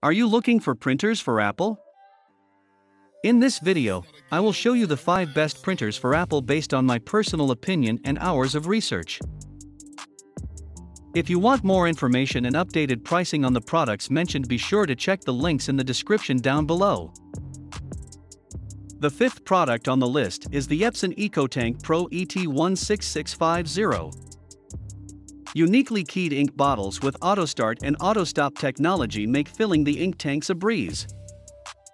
Are you looking for printers for Apple? In this video, I will show you the 5 best printers for Apple based on my personal opinion and hours of research. If you want more information and updated pricing on the products mentioned, be sure to check the links in the description down below. The 5th product on the list is the Epson EcoTank Pro ET-16650. Uniquely keyed ink bottles with auto-start and auto-stop technology make filling the ink tanks a breeze.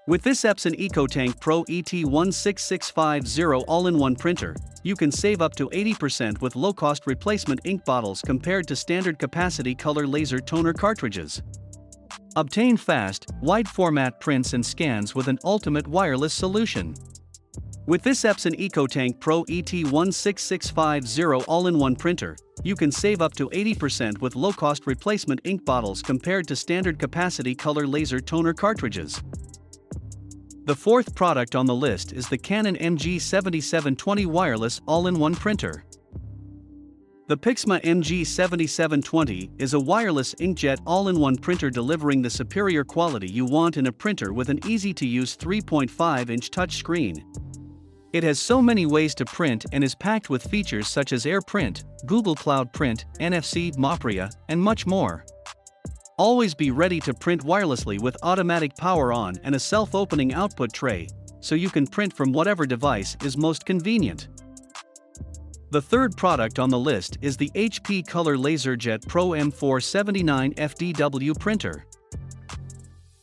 With this Epson EcoTank Pro ET-16650 all-in-one printer, you can save up to 80% with low-cost replacement ink bottles compared to standard capacity color laser toner cartridges. Obtain fast, wide-format prints and scans with an ultimate wireless solution. With this Epson EcoTank Pro ET-16650 all-in-one printer, you can save up to 80% with low-cost replacement ink bottles compared to standard capacity color laser toner cartridges. The 4th product on the list is the Canon MG7720 wireless all-in-one printer. The Pixma MG7720 is a wireless inkjet all-in-one printer delivering the superior quality you want in a printer with an easy-to-use 3.5-inch touchscreen. It has so many ways to print and is packed with features such as AirPrint, Google Cloud Print, NFC, Mopria, and much more. Always be ready to print wirelessly with automatic power on and a self-opening output tray, so you can print from whatever device is most convenient. The 3rd product on the list is the HP Color LaserJet Pro M479fdw printer.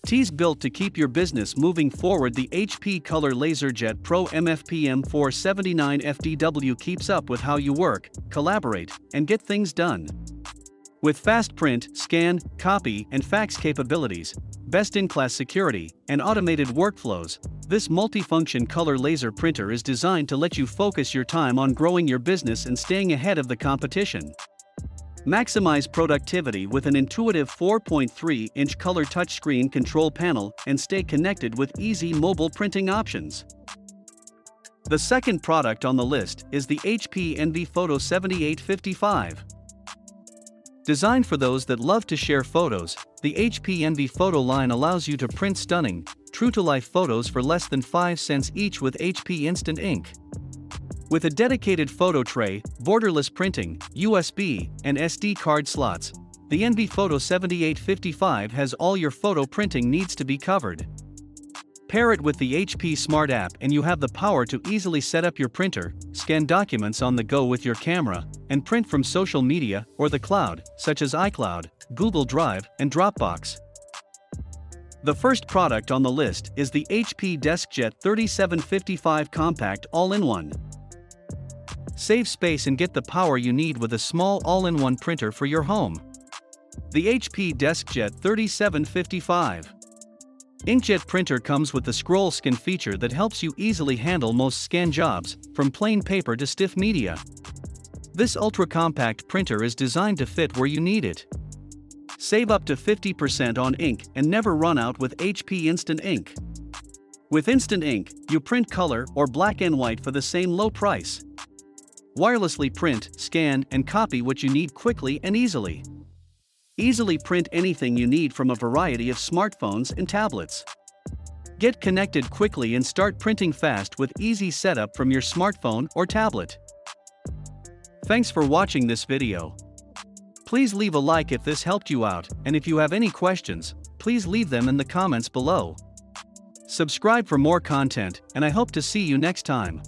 T's built to keep your business moving forward. The HP Color LaserJet Pro M479fdw keeps up with how you work, collaborate, and get things done. With fast print, scan, copy, and fax capabilities, best-in-class security, and automated workflows, this multifunction color laser printer is designed to let you focus your time on growing your business and staying ahead of the competition. Maximize productivity with an intuitive 4.3-inch color touchscreen control panel and stay connected with easy mobile printing options. The 2nd product on the list is the HP ENVY Photo 7855. Designed for those that love to share photos, the HP ENVY Photo line allows you to print stunning, true-to-life photos for less than 5 cents each with HP Instant Ink. With a dedicated photo tray, borderless printing, USB, and SD card slots, the ENVY Photo 7855 has all your photo printing needs to be covered. Pair it with the HP Smart App and you have the power to easily set up your printer, scan documents on the go with your camera, and print from social media or the cloud, such as iCloud, Google Drive, and Dropbox. The 1st product on the list is the HP DeskJet 3755 Compact All-in-One. Save space and get the power you need with a small all-in-one printer for your home. The HP DeskJet 3755 inkjet printer comes with the scroll scan feature that helps you easily handle most scan jobs, from plain paper to stiff media. This ultra-compact printer is designed to fit where you need it. Save up to 50% on ink and never run out with HP Instant Ink. With Instant Ink, you print color or black and white for the same low price. Wirelessly print, scan, and copy what you need quickly and easily. Easily print anything you need from a variety of smartphones and tablets. Get connected quickly and start printing fast with easy setup from your smartphone or tablet. Thanks for watching this video. Please leave a like if this helped you out, and if you have any questions, please leave them in the comments below. Subscribe for more content, and I hope to see you next time.